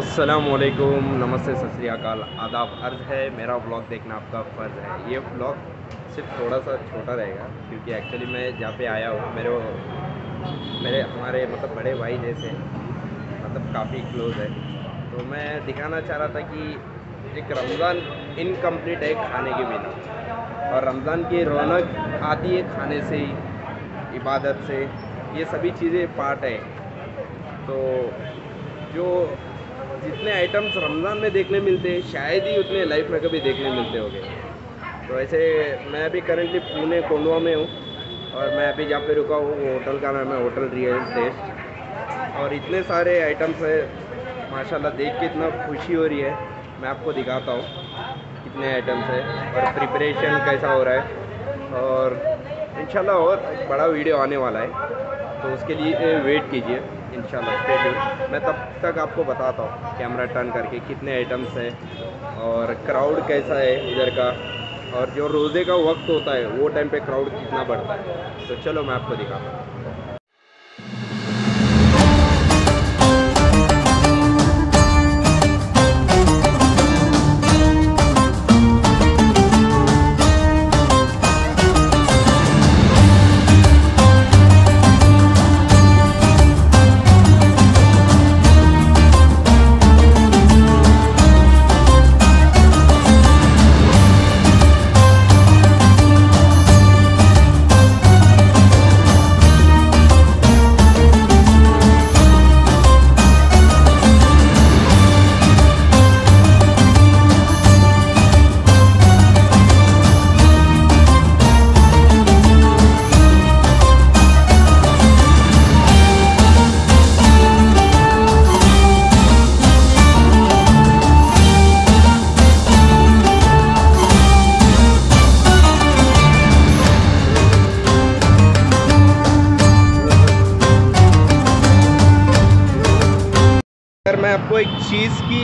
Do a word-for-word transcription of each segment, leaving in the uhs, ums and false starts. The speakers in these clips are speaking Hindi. अस्सलामुअलैकुम, नमस्ते, सत श्री अकाल, आदाब, अर्ज़ है। मेरा व्लॉग देखना आपका फ़र्ज़ है। ये व्लॉग सिर्फ थोड़ा सा छोटा रहेगा क्योंकि एक्चुअली मैं जहाँ पे आया हूँ मेरे मेरे हमारे मतलब बड़े भाई जैसे मतलब काफ़ी क्लोज है, तो मैं दिखाना चाह रहा था कि एक रमज़ान इनकम्प्लीट है खाने के बिना, और रमज़ान की रौनक आती है खाने से ही, इबादत से, ये सभी चीज़ें पार्ट है। तो जो जितने आइटम्स रमज़ान में देखने मिलते हैं शायद ही उतने लाइफ में कभी देखने मिलते होंगे। तो ऐसे मैं अभी करंटली पुणे कोंडवा में हूँ, और मैं अभी जहाँ पे रुका हूँ वो होटल का नाम है होटल रियल टेस्ट, और इतने सारे आइटम्स है माशाल्लाह, देख के इतना खुशी हो रही है। मैं आपको दिखाता हूँ कितने आइटम्स है और प्रिपरेशन कैसा हो रहा है, और इंशाल्लाह और बड़ा वीडियो आने वाला है, तो उसके लिए वेट कीजिए इंशाल्लाह। स्टे, मैं तब तक आपको बताता हूँ कैमरा टर्न करके कितने आइटम्स हैं और क्राउड कैसा है इधर का, और जो रोज़े का वक्त होता है वो टाइम पे क्राउड कितना बढ़ता है। तो चलो मैं आपको दिखाता हूँ। मैं आपको एक चीज़ की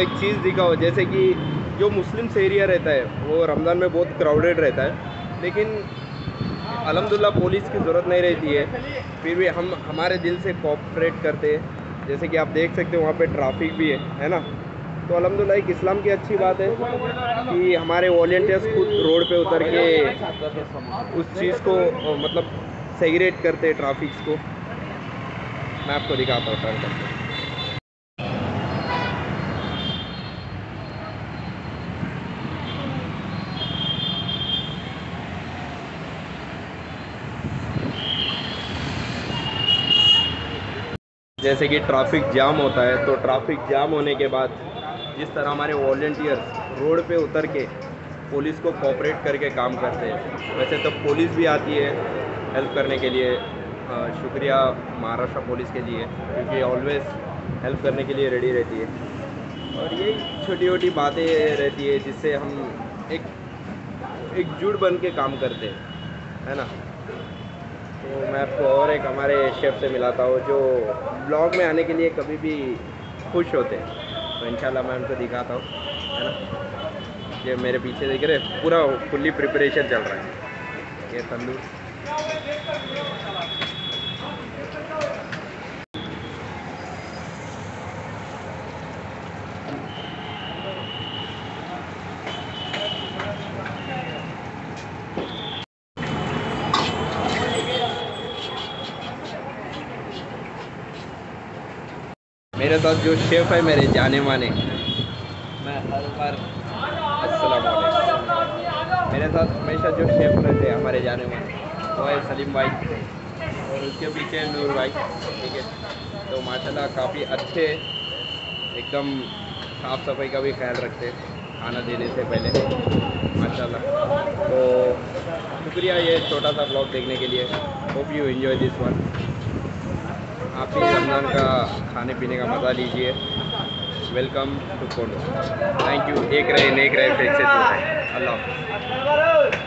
एक चीज़ दिखाओ, जैसे कि जो मुस्लिम एरिया रहता है वो रमज़ान में बहुत क्राउडेड रहता है, लेकिन अलहम्दुलिल्लाह पुलिस की ज़रूरत नहीं रहती है, फिर भी हम हमारे दिल से कोऑपरेट करते हैं। जैसे कि आप देख सकते हो वहाँ पे ट्रैफिक भी है है ना, तो अलहम्दुलिल्लाह एक इस्लाम की अच्छी बात है कि हमारे वॉलेंटियर्स खुद रोड पर उतर के उस चीज़ को मतलब सेग्रेट करते हैं ट्रैफिक को। मैं आपको दिखाता हूँ, जैसे कि ट्रैफिक जाम होता है, तो ट्रैफिक जाम होने के बाद जिस तरह हमारे वॉलेंटियर्स रोड पे उतर के पुलिस को कोऑपरेट करके काम करते हैं, वैसे तो पुलिस भी आती है हेल्प करने के लिए। आ, शुक्रिया महाराष्ट्र पुलिस के लिए, क्योंकि ऑलवेज हेल्प करने के लिए रेडी रहती है, और ये छोटी छोटी बातें रहती है जिससे हम एक एकजुट बन के काम करते हैं, है ना। तो मैं आपको और एक हमारे शेफ़ से मिलाता हूँ जो ब्लॉग में आने के लिए कभी भी खुश होते हैं, तो इंशाल्लाह मैं उनको दिखाता हूँ, है ना। ये मेरे पीछे देख रहे, पूरा फुल्ली प्रिपरेशन चल रहा है। ये तंदूर, मेरे साथ जो शेफ़ है मेरे जाने माने, मैं हर बार अस्सलाम वालेकुम, मेरे साथ हमेशा जो शेफ़ रहते हैं हमारे जाने माने वो है सलीम भाई, और उसके पीछे नूर भाई, ठीक है। तो माशाल्लाह काफ़ी अच्छे, एकदम साफ़ सफाई का भी ख्याल रखते खाना देने से पहले, माशाल्लाह। तो शुक्रिया ये छोटा सा ब्लॉग देखने के लिए। Hope you enjoy this one. आप भी रमज़ान का खाने पीने का मज़ा लीजिए। Welcome to Kondhwa. Thank you. एक रहे नेक रहे, फिर से दूर रहे। अल्लाह।